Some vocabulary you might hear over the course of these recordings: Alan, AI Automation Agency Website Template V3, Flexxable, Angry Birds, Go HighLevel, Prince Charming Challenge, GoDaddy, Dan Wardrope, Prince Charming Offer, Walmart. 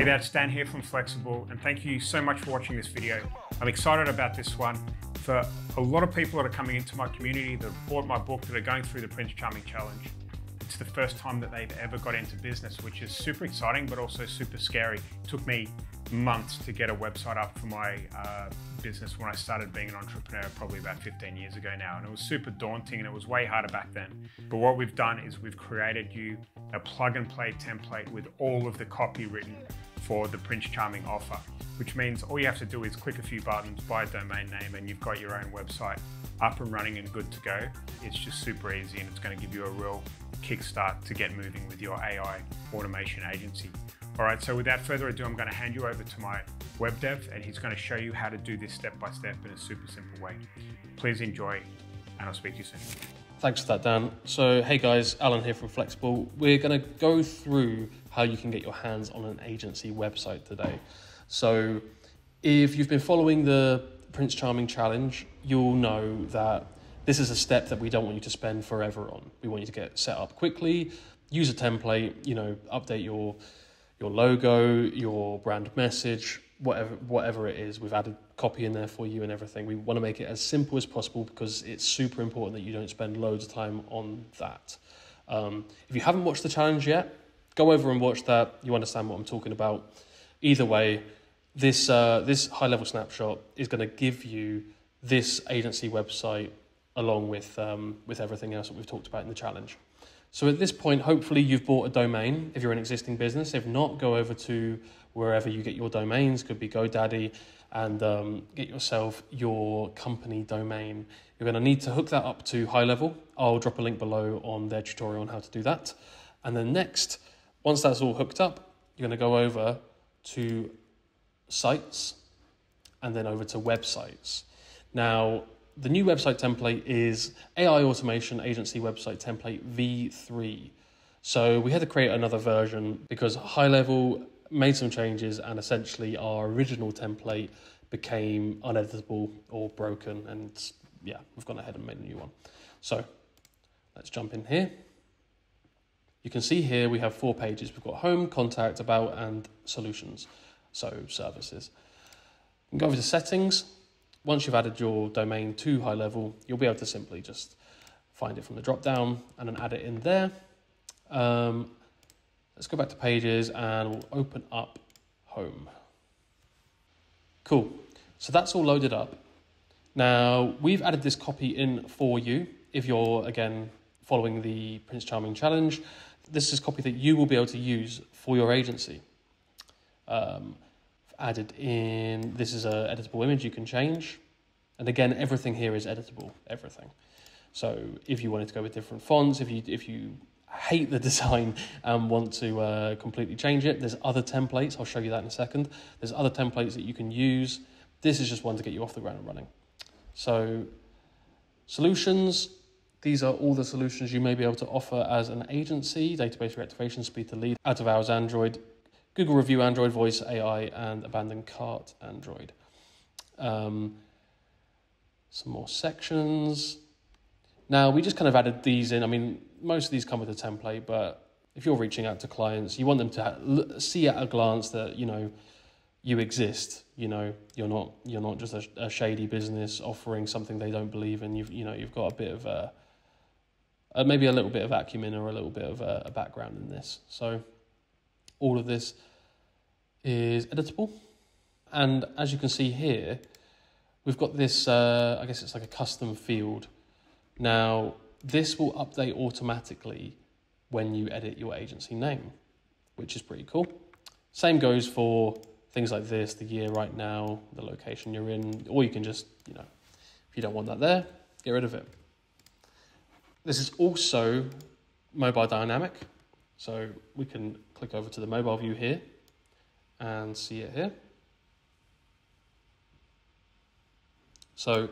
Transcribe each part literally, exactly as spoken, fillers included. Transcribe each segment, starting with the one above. Hey there, it's Dan here from Flexxable, and thank you so much for watching this video. I'm excited about this one. For a lot of people that are coming into my community that bought my book, that are going through the Prince Charming Challenge, it's the first time that they've ever got into business, which is super exciting, but also super scary. It took me months to get a website up for my uh, business when I started being an entrepreneur, probably about fifteen years ago now. And it was super daunting and it was way harder back then. But what we've done is we've created you a plug and play template with all of the copy written for the Prince Charming offer, which means all you have to do is click a few buttons, buy a domain name, and you've got your own website up and running and good to go. It's just super easy, and it's going to give you a real kickstart to get moving with your A I automation agency. All right, so without further ado, I'm going to hand you over to my web dev, and he's going to show you how to do this step by step in a super simple way. Please enjoy, and I'll speak to you soon. Thanks for that, Dan. So, hey guys, Alan here from Flexxable. We're going to go through how you can get your hands on an agency website today. So, if you've been following the Prince Charming Challenge, you'll know that this is a step that we don't want you to spend forever on. We want you to get set up quickly, use a template, you know, update your your logo, your brand message, whatever whatever it is. We've added copy in there for you and everything. We want to make it as simple as possible because it's super important that you don't spend loads of time on that. Um, if you haven't watched the challenge yet, go over and watch that. You understand what I'm talking about. Either way, this, uh, this high-level snapshot is going to give you this agency website along with, um, with everything else that we've talked about in the challenge. So at this point, hopefully you've bought a domain if you're an existing business. If not, go over to wherever you get your domains, could be GoDaddy, and um, get yourself your company domain. You're going to need to hook that up to HighLevel. I'll drop a link below on their tutorial on how to do that. And then next, once that's all hooked up, you're going to go over to sites and then over to websites. Now, the new website template is A I Automation Agency Website Template V three. So we had to create another version because HighLevel made some changes and essentially our original template became uneditable or broken. And yeah, we've gone ahead and made a new one. So let's jump in here. You can see here we have four pages. We've got home, contact, about, and solutions. So services. You can go over to settings. Once you've added your domain to HighLevel, you'll be able to simply just find it from the drop down and then add it in there. Um, let's go back to pages and we'll open up home. Cool. So that's all loaded up. Now we've added this copy in for you. If you're, again, following the Prince Charming Challenge, this is copy that you will be able to use for your agency. Um, added in, this is a editable image you can change. And again, everything here is editable, everything. So if you wanted to go with different fonts, if you, if you hate the design and want to uh, completely change it, there's other templates, I'll show you that in a second. There's other templates that you can use. This is just one to get you off the ground and running. So solutions, these are all the solutions you may be able to offer as an agency: database reactivation, speed to lead, out of hours Android, Google Review Android, Voice A I, and Abandoned Cart Android. Um, some more sections. Now, we just kind of added these in. I mean, most of these come with a template, but if you're reaching out to clients, you want them to see at a glance that, you know, you exist. You know, you're not, you're not just a, a shady business offering something they don't believe in. You've, you know, you've got a bit of a, uh, maybe a little bit of acumen or a little bit of a, a background in this. So all of this is editable. And as you can see here, we've got this, uh, I guess it's like a custom field. Now, this will update automatically when you edit your agency name, which is pretty cool. Same goes for things like this, the year right now, the location you're in, or you can just, you know, if you don't want that there, get rid of it. This is also mobile dynamic. So we can click over to the mobile view here and see it here. So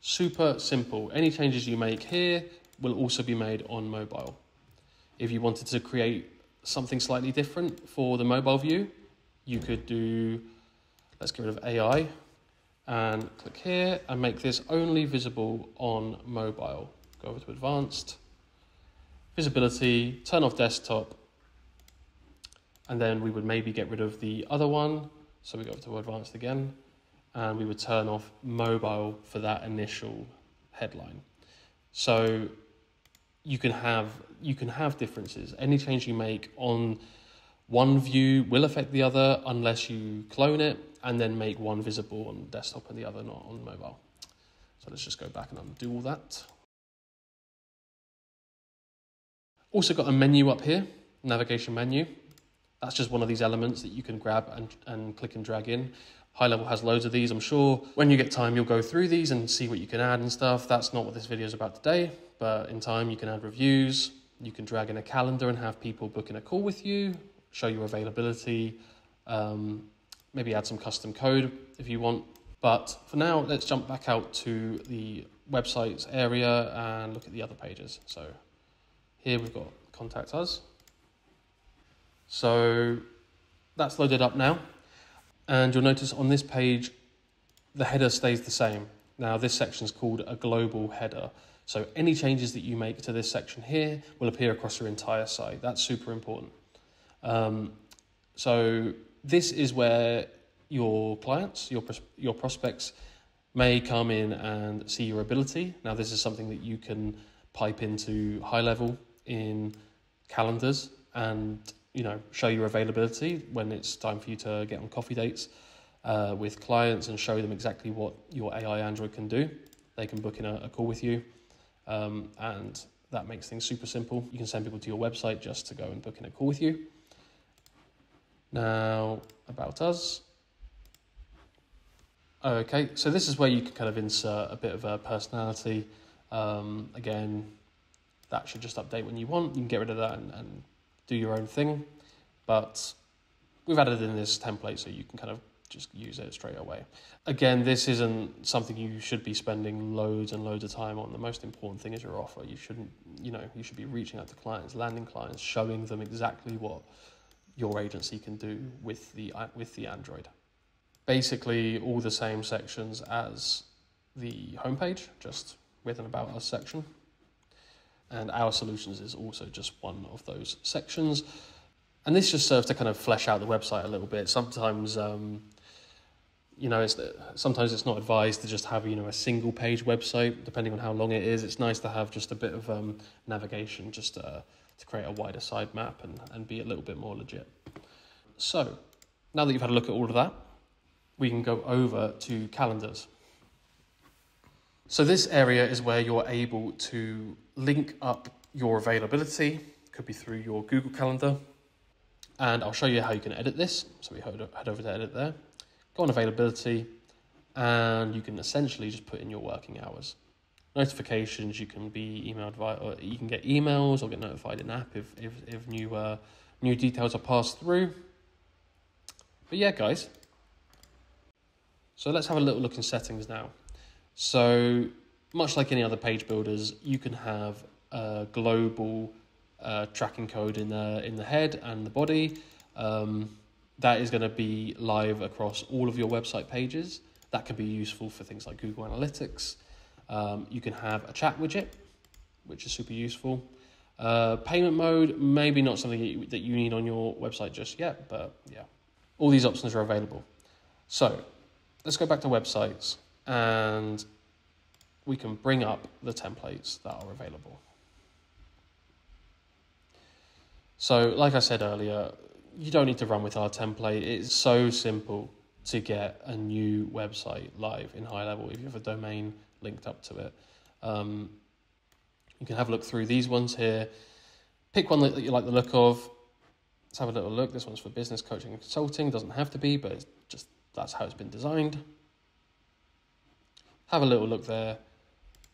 super simple. Any changes you make here will also be made on mobile. If you wanted to create something slightly different for the mobile view, you could do, let's get rid of A I and click here and make this only visible on mobile. Go over to advanced. Visibility, turn off desktop, and then we would maybe get rid of the other one. So we go to advanced again, and we would turn off mobile for that initial headline. So you can have you can have differences. Any change you make on one view will affect the other unless you clone it and then make one visible on desktop and the other not on mobile. So let's just go back and undo all that. Also got a menu up here, navigation menu. That's just one of these elements that you can grab and, and click and drag in. HighLevel has loads of these, I'm sure. When you get time, you'll go through these and see what you can add and stuff. That's not what this video is about today, but in time you can add reviews. You can drag in a calendar and have people book in a call with you, show you availability, um, maybe add some custom code if you want. But for now, let's jump back out to the websites area and look at the other pages. So here we've got Contact Us. So that's loaded up now. And you'll notice on this page, the header stays the same. Now this section is called a global header. So any changes that you make to this section here will appear across your entire site. That's super important. Um, so this is where your clients, your, your prospects may come in and see your ability. Now this is something that you can pipe into HighLevel in calendars and you know show your availability when it's time for you to get on coffee dates uh, with clients and show them exactly what your A I Android can do. They can book in a, a call with you. Um, and that makes things super simple. You can send people to your website just to go and book in a call with you. Now, about us. Okay, so this is where you can kind of insert a bit of a personality. Um, again, that should just update when you want. You can get rid of that and, and do your own thing. But we've added in this template so you can kind of just use it straight away. Again, this isn't something you should be spending loads and loads of time on. The most important thing is your offer. You shouldn't, you know, you should be reaching out to clients, landing clients, showing them exactly what your agency can do with the with the Android. Basically, all the same sections as the homepage, just with an About Us section. And Our Solutions is also just one of those sections. And this just serves to kind of flesh out the website a little bit. Sometimes, um, you know, it's, sometimes it's not advised to just have, you know, a single page website, depending on how long it is. It's nice to have just a bit of um, navigation just uh, to create a wider side map and, and be a little bit more legit. So now that you've had a look at all of that, we can go over to calendars. So this area is where you're able to link up your availability. It could be through your Google Calendar. And I'll show you how you can edit this. So we head over to edit there. Go on availability, and you can essentially just put in your working hours. Notifications, you can be emailed via, or you can get emails or get notified in app if, if, if new, uh, new details are passed through. But yeah, guys. So let's have a little look in settings now. So much like any other page builders, you can have a global Uh, tracking code in the in the head and the body. Um, that is going to be live across all of your website pages. That can be useful for things like Google Analytics. Um, you can have a chat widget, which is super useful. Uh, payment mode, maybe not something that you, that you need on your website just yet, but yeah, all these options are available. So let's go back to websites and we can bring up the templates that are available. So like I said earlier, you don't need to run with our template. It's so simple to get a new website live in HighLevel if you have a domain linked up to it. Um, you can have a look through these ones here. Pick one that you like the look of. Let's have a little look. This one's for business coaching and consulting. Doesn't have to be, but it's just that's how it's been designed. Have a little look there.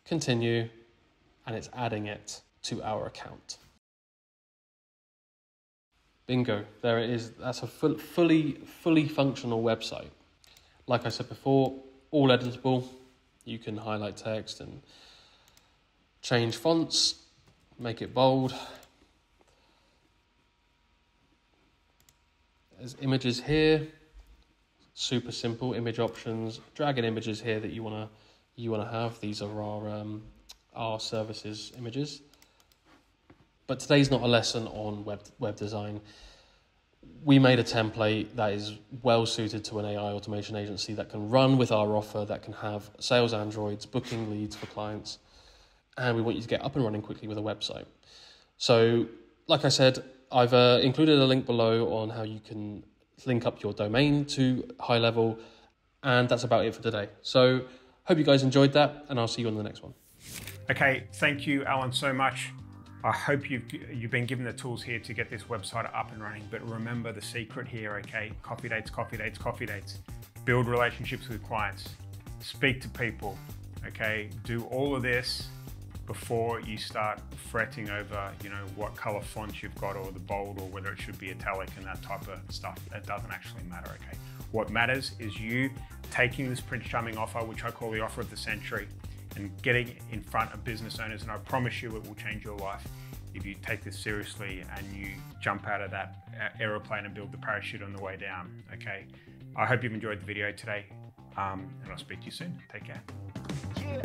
Continue, and it's adding it to our account. Bingo, there it is. That's a full, fully, fully functional website. Like I said before, all editable. You can highlight text and change fonts, make it bold. There's images here, super simple image options. Drag in images here that you wanna you wanna have. These are our um, our services images. But today's not a lesson on web, web design. we made a template that is well suited to an A I automation agency that can run with our offer, that can have sales androids, booking leads for clients, and we want you to get up and running quickly with a website. So, like I said, I've uh, included a link below on how you can link up your domain to HighLevel, and that's about it for today. So, hope you guys enjoyed that, and I'll see you on the next one. Okay, thank you, Alan, so much. I hope you've, you've been given the tools here to get this website up and running, but remember the secret here, okay? Coffee dates, coffee dates, coffee dates. Build relationships with clients. Speak to people, okay? Do all of this before you start fretting over, you know, what color font you've got or the bold or whether it should be italic and that type of stuff. That doesn't actually matter, okay? What matters is you taking this Prince Charming offer, which I call the offer of the century, and getting in front of business owners, and I promise you it will change your life if you take this seriously and you jump out of that aeroplane and build the parachute on the way down, okay? I hope you've enjoyed the video today, um, and I'll speak to you soon. Take care. Yeah.